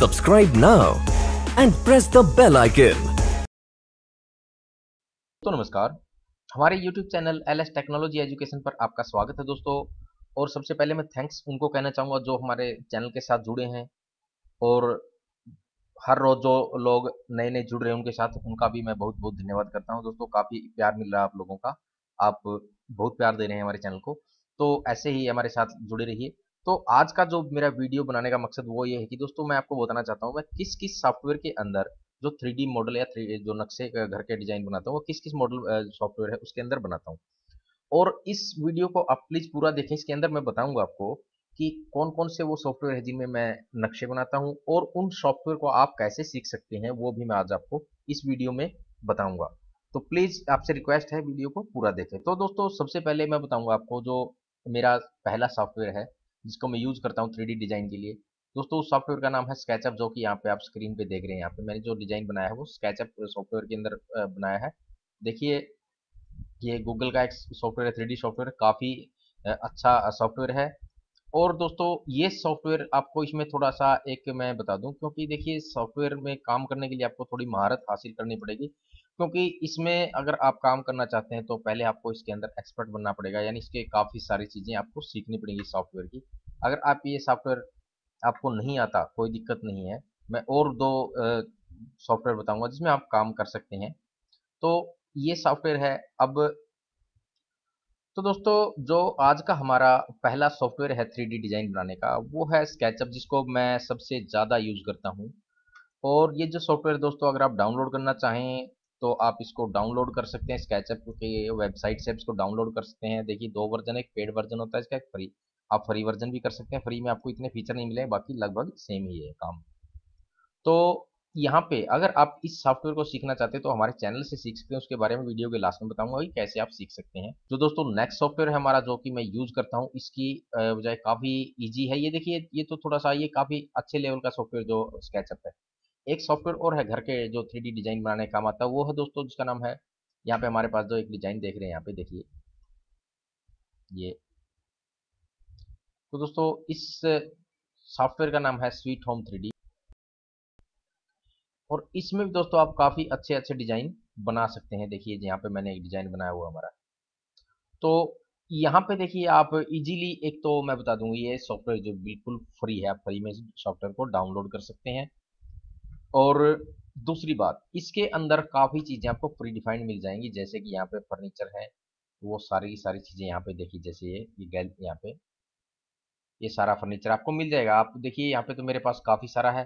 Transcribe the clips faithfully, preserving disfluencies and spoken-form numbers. Subscribe now and press the bell icon. तो नमस्कार, हमारे YouTube channel L S technology education पर आपका स्वागत है दोस्तों। और सबसे पहले मैं थैंक्स उनको कहना चाहूँगा जो हमारे चैनल के साथ जुड़े हैं, और हर रोज जो लोग नए नए जुड़ रहे हैं उनके साथ उनका भी मैं बहुत बहुत धन्यवाद करता हूँ दोस्तों। काफ़ी प्यार मिल रहा है आप लोगों का, आप बहुत प्यार दे रहे हैं हमारे चैनल को, तो ऐसे ही हमारे साथ जुड़े रहिए। तो आज का जो मेरा वीडियो बनाने का मकसद वो ये है कि दोस्तों मैं आपको बताना चाहता हूँ मैं किस किस सॉफ्टवेयर के अंदर जो थ्री डी मॉडल या थ्री जो नक्शे घर के डिजाइन बनाता हूँ वो किस किस मॉडल सॉफ्टवेयर है उसके अंदर बनाता हूँ। और इस वीडियो को आप प्लीज़ पूरा देखें, इसके अंदर मैं बताऊँगा आपको कि कौन कौन से वो सॉफ्टवेयर है जिनमें मैं नक्शे बनाता हूँ, और उन सॉफ्टवेयर को आप कैसे सीख सकते हैं वो भी मैं आज आपको इस वीडियो में बताऊँगा। तो प्लीज़ आपसे रिक्वेस्ट है वीडियो को पूरा देखें। तो दोस्तों सबसे पहले मैं बताऊँगा आपको जो मेरा पहला सॉफ्टवेयर है जिसको मैं यूज़ करता हूँ थ्री डी डिज़ाइन के लिए दोस्तों, उस सॉफ्टवेयर का नाम है स्केचअप, जो कि यहाँ पे आप स्क्रीन पे देख रहे हैं। यहाँ पे मैंने जो डिज़ाइन बनाया है वो स्केचअप सॉफ्टवेयर के अंदर बनाया है। देखिए ये गूगल का एक सॉफ्टवेयर है, थ्री डी सॉफ्टवेयर, काफ़ी अच्छा सॉफ्टवेयर है। और दोस्तों ये सॉफ्टवेयर आपको इसमें थोड़ा सा एक मैं बता दूँ, क्योंकि देखिए सॉफ्टवेयर में काम करने के लिए आपको थोड़ी महारत हासिल करनी पड़ेगी, क्योंकि इसमें अगर आप काम करना चाहते हैं तो पहले आपको इसके अंदर एक्सपर्ट बनना पड़ेगा, यानी इसके काफ़ी सारी चीज़ें आपको सीखनी पड़ेंगी सॉफ्टवेयर की। अगर आप ये सॉफ्टवेयर आपको नहीं आता कोई दिक्कत नहीं है, मैं और दो सॉफ्टवेयर बताऊंगा जिसमें आप काम कर सकते हैं। तो ये सॉफ्टवेयर है। अब तो दोस्तों जो आज का हमारा पहला सॉफ्टवेयर है थ्री डी डिज़ाइन बनाने का वो है स्केचअप, जिसको मैं सबसे ज़्यादा यूज़ करता हूँ। और ये जो सॉफ्टवेयर दोस्तों अगर आप डाउनलोड करना चाहें तो आप इसको डाउनलोड कर सकते हैं स्केचअप की वेबसाइट से, आप इसको डाउनलोड कर सकते हैं। देखिए दो वर्जन, एक पेड वर्जन होता है इसका, एक फ्री, आप फ्री वर्जन भी कर सकते हैं। फ्री में आपको इतने फीचर नहीं मिले, बाकी लगभग सेम ही है काम। तो यहाँ पे अगर आप इस सॉफ्टवेयर को सीखना चाहते हैं तो हमारे चैनल से सीख सकते हैं, उसके बारे में वीडियो के लास्ट में बताऊंगा कि कैसे आप सीख सकते हैं। जो दोस्तों नेक्स्ट सॉफ्टवेयर है हमारा जो कि मैं यूज़ करता हूँ, इसकी वजह काफ़ी ईजी है। ये देखिए ये तो थोड़ा सा ये काफ़ी अच्छे लेवल का सॉफ्टवेयर जो स्केचअप है। एक सॉफ्टवेयर और है घर के जो थ्री डी डिजाइन बनाने का काम आता है, वो है दोस्तों जिसका नाम है, यहाँ पे हमारे पास जो एक डिजाइन देख रहे हैं यहाँ पे देखिए ये। तो दोस्तों इस सॉफ्टवेयर का नाम है स्वीट होम थ्री डी, और इसमें भी दोस्तों आप काफी अच्छे अच्छे डिजाइन बना सकते हैं। देखिए यहाँ पे मैंने एक डिजाइन बनाया हुआ हमारा, तो यहाँ पे देखिए आप इजीली, एक तो मैं बता दूंगी ये सॉफ्टवेयर जो बिल्कुल फ्री है, आप फ्री में सॉफ्टवेयर को डाउनलोड कर सकते हैं। और दूसरी बात, इसके अंदर काफ़ी चीज़ें आपको प्री डिफाइंड मिल जाएंगी, जैसे कि यहाँ पे फर्नीचर है वो सारी की सारी चीज़ें यहाँ पे देखिए, जैसे ये ये गैल यहाँ पे ये सारा फर्नीचर आपको मिल जाएगा। आप देखिए यहाँ पे तो मेरे पास काफ़ी सारा है,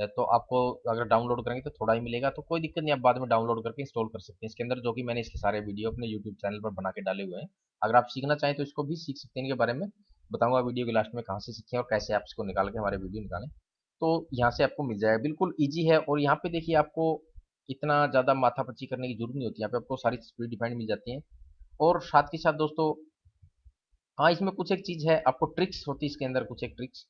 तो आपको अगर डाउनलोड करेंगे तो थोड़ा ही मिलेगा, तो कोई दिक्कत नहीं, आप बाद में डाउनलोड करके इंस्टॉल कर सकते हैं इसके अंदर, जो कि मैंने इसके सारे वीडियो अपने यूट्यूब चैनल पर बना के डाले हुए हैं। अगर आप सीखना चाहें तो इसको भी सीख सकते हैं, इनके बारे में बताऊँगा वीडियो के लास्ट में कहाँ से सीखें और कैसे आप इसको निकाल के हमारे वीडियो निकालें। तो यहाँ से आपको मिल जाएगा, बिल्कुल इजी है। और यहाँ पे देखिए आपको इतना ज़्यादा माथापच्ची करने की जरूरत नहीं होती, यहाँ पे आपको सारी चीज़ डिफाइंड मिल जाती हैं। और साथ के साथ दोस्तों हाँ, इसमें कुछ एक चीज़ है आपको ट्रिक्स होती है इसके अंदर, कुछ एक ट्रिक्स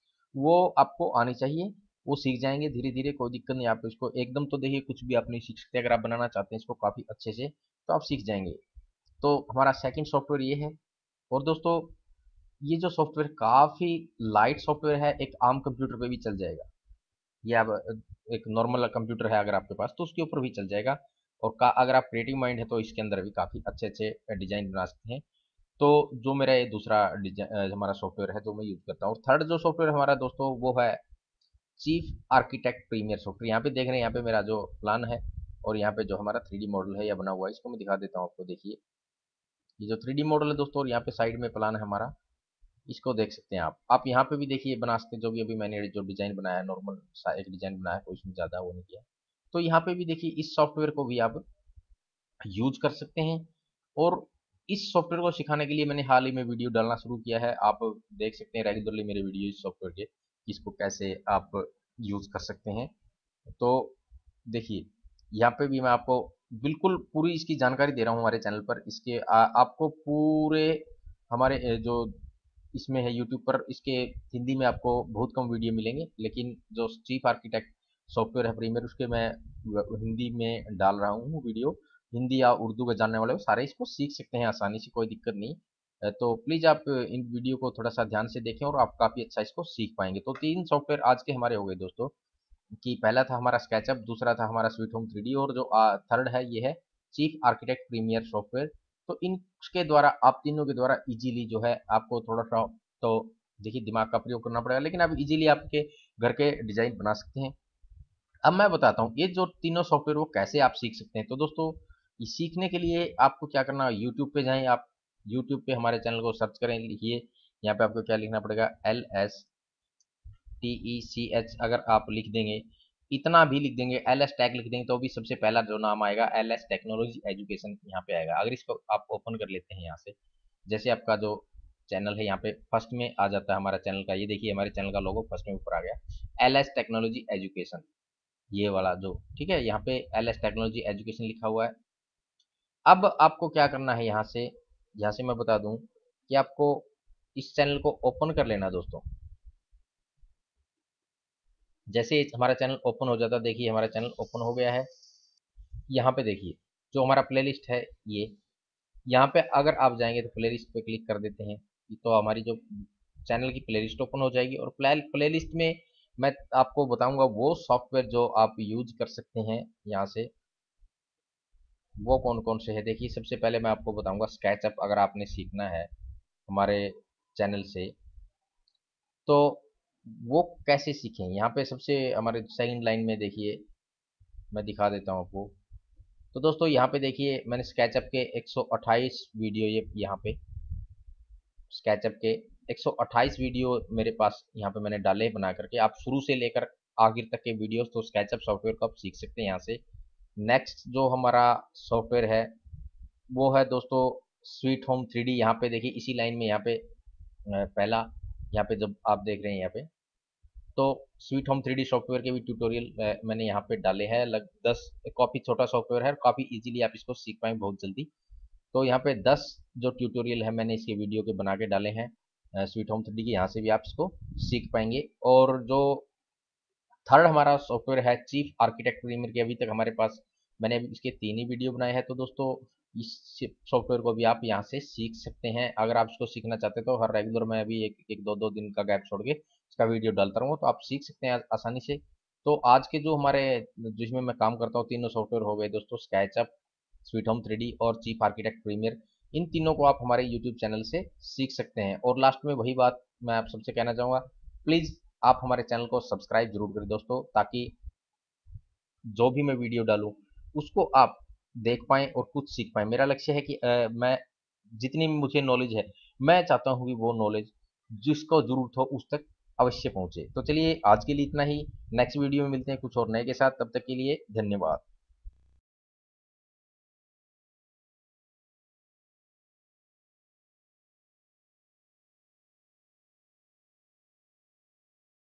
वो आपको आनी चाहिए, वो सीख जाएंगे धीरे धीरे, कोई दिक्कत नहीं। आप इसको एकदम तो देखिए कुछ भी आप नहीं सीख सकते, अगर आप बनाना चाहते हैं इसको काफ़ी अच्छे से तो आप सीख जाएंगे। तो हमारा सेकेंड सॉफ्टवेयर ये है। और दोस्तों ये जो सॉफ्टवेयर काफ़ी लाइट सॉफ्टवेयर है, एक आम कंप्यूटर पर भी चल जाएगा, ये आप एक नॉर्मल कंप्यूटर है अगर आपके पास तो उसके ऊपर भी चल जाएगा। और का अगर आप क्रिएटिव माइंड है तो इसके अंदर भी काफ़ी अच्छे अच्छे डिज़ाइन बना सकते हैं। तो जो मेरा ये दूसरा हमारा सॉफ्टवेयर है जो मैं यूज़ करता हूँ। और थर्ड जो सॉफ्टवेयर हमारा दोस्तों वो है चीफ आर्किटेक्ट प्रीमियर सॉफ्टवेयर। यहाँ पे देख रहे हैं यहाँ पे मेरा जो प्लान है, और यहाँ पे जो हमारा थ्री डी मॉडल है यह बना हुआ है, इसको मैं दिखा देता हूँ आपको। देखिए ये जो थ्री डी मॉडल है दोस्तों, और यहाँ पे साइड में प्लान है हमारा, इसको देख सकते हैं आप। आप यहाँ पे भी देखिए बना सकते हैं, जो भी अभी मैंने जो डिज़ाइन बनाया है नॉर्मल सा एक डिज़ाइन बनाया है, कोई इसमें ज़्यादा वो नहीं किया। तो यहाँ पे भी देखिए इस सॉफ्टवेयर को भी आप यूज कर सकते हैं। और इस सॉफ्टवेयर को सिखाने के लिए मैंने हाल ही में वीडियो डालना शुरू किया है, आप देख सकते हैं रेगुलरली मेरे वीडियो इस सॉफ्टवेयर के, इसको कैसे आप यूज़ कर सकते हैं। तो देखिए यहाँ पर भी मैं आपको बिल्कुल पूरी इसकी जानकारी दे रहा हूँ हमारे चैनल पर, इसके आपको पूरे हमारे जो इसमें है यूट्यूब पर, इसके हिंदी में आपको बहुत कम वीडियो मिलेंगे, लेकिन जो चीफ आर्किटेक्ट सॉफ्टवेयर है प्रीमियर उसके मैं हिंदी में डाल रहा हूँ वीडियो। हिंदी या उर्दू का जानने वाले सारे इसको सीख सकते हैं आसानी से, कोई दिक्कत नहीं। तो प्लीज़ आप इन वीडियो को थोड़ा सा ध्यान से देखें और आप काफ़ी अच्छा इसको सीख पाएंगे। तो तीन सॉफ्टवेयर आज के हमारे हो गए दोस्तों, कि पहला था हमारा स्केचअप, दूसरा था हमारा स्वीट होम थ्री डी और जो थर्ड है ये है चीफ आर्किटेक्ट प्रीमियर सॉफ्टवेयर। तो इनके द्वारा आप तीनों के द्वारा इजीली जो है आपको थोड़ा सा तो देखिए दिमाग का प्रयोग करना पड़ेगा, लेकिन आप इजीली आपके घर के डिजाइन बना सकते हैं। अब मैं बताता हूँ ये जो तीनों सॉफ्टवेयर वो कैसे आप सीख सकते हैं। तो दोस्तों सीखने के लिए आपको क्या करना है, यूट्यूब पे जाएं, आप यूट्यूब पे हमारे चैनल को सर्च करें, लिखिए यहाँ पे आपको क्या लिखना पड़ेगा, L S T E C H. अगर आप लिख देंगे इतना भी लिख देंगे, एल एस टेक लिख देंगे तो भी सबसे पहला जो नाम आएगा एल एस टेक्नोलॉजी एजुकेशन यहाँ पे आएगा। अगर इसको आप ओपन कर लेते हैं यहाँ से, जैसे आपका जो चैनल है यहाँ पे फर्स्ट में आ जाता है हमारा चैनल का, ये देखिए हमारे चैनल का लोगो फर्स्ट में ऊपर आ गया, एल एस टेक्नोलॉजी एजुकेशन, ये वाला जो ठीक है यहाँ पे एल एस टेक्नोलॉजी एजुकेशन लिखा हुआ है। अब आपको क्या करना है, यहाँ से यहाँ से मैं बता दूं कि आपको इस चैनल को ओपन कर लेना दोस्तों। जैसे हमारा चैनल ओपन हो जाता, देखिए हमारा चैनल ओपन हो गया है। यहाँ पे देखिए जो हमारा प्लेलिस्ट है ये, यहाँ पे अगर आप जाएंगे तो प्लेलिस्ट पे क्लिक कर देते हैं तो हमारी जो चैनल की प्लेलिस्ट ओपन हो जाएगी। और प्ले प्लेलिस्ट में मैं आपको बताऊंगा वो सॉफ्टवेयर जो आप यूज कर सकते हैं यहाँ से, वो कौन कौन से है। देखिए सबसे पहले मैं आपको बताऊंगा स्केचअप, अगर आपने सीखना है हमारे चैनल से तो वो कैसे सीखें। यहाँ पे सबसे हमारे सेकंड लाइन में देखिए मैं दिखा देता हूँ आपको। तो दोस्तों यहाँ पे देखिए मैंने स्केचअप के एक सौ अट्ठाईस वीडियो, ये यहाँ पे स्केचअप के एक सौ अट्ठाईस वीडियो मेरे पास यहाँ पे मैंने डाले बना करके। आप शुरू से लेकर आखिर तक के वीडियोज तो स्केचअप सॉफ्टवेयर को आप सीख सकते हैं यहाँ से। नेक्स्ट जो हमारा सॉफ्टवेयर है वो है दोस्तों स्वीट होम थ्री डी। यहाँ पे देखिए इसी लाइन में यहाँ पे पहला, यहाँ पे जब आप देख रहे हैं यहाँ पे, तो sweet home three D software के भी ट्यूटोरियल मैंने यहाँ पे डाले हैं, लग दस, काफ़ी छोटा सॉफ्टवेयर है, काफ़ी इजीली आप इसको सीख पाएंगे बहुत जल्दी। तो यहाँ पे दस जो ट्यूटोरियल है मैंने इसके वीडियो के बना के डाले हैं स्वीट होम थ्री डी के, यहाँ से भी आप इसको सीख पाएंगे। और जो थर्ड हमारा सॉफ्टवेयर है चीफ आर्किटेक्ट प्रीमियर के, अभी तक हमारे पास मैंने इसके तीन ही वीडियो बनाए हैं। तो दोस्तों इस सॉफ्टवेयर को भी आप यहाँ से सीख सकते हैं। अगर आप इसको सीखना चाहते हैं तो हर रेगुलर मैं अभी एक एक दो दो दिन का गैप छोड़ के इसका वीडियो डालता रहूँगा, तो आप सीख सकते हैं आसानी से। तो आज के जो हमारे जिसमें मैं काम करता हूँ तीनों सॉफ्टवेयर हो गए दोस्तों, SketchUp, sweet home three D और चीफ आर्किटेक्ट प्रीमियर, इन तीनों को आप हमारे यूट्यूब चैनल से सीख सकते हैं। और लास्ट में वही बात मैं आप सबसे कहना चाहूँगा, प्लीज़ आप हमारे चैनल को सब्सक्राइब जरूर करें दोस्तों, ताकि जो भी मैं वीडियो डालूं उसको आप देख पाएं और कुछ सीख पाएं। मेरा लक्ष्य है कि आ, मैं जितनी मुझे नॉलेज है मैं चाहता हूं कि वो नॉलेज जिसको जरूरत हो उस तक अवश्य पहुंचे। तो चलिए आज के लिए इतना ही, नेक्स्ट वीडियो में मिलते हैं कुछ और नए के साथ, तब तक के लिए धन्यवाद।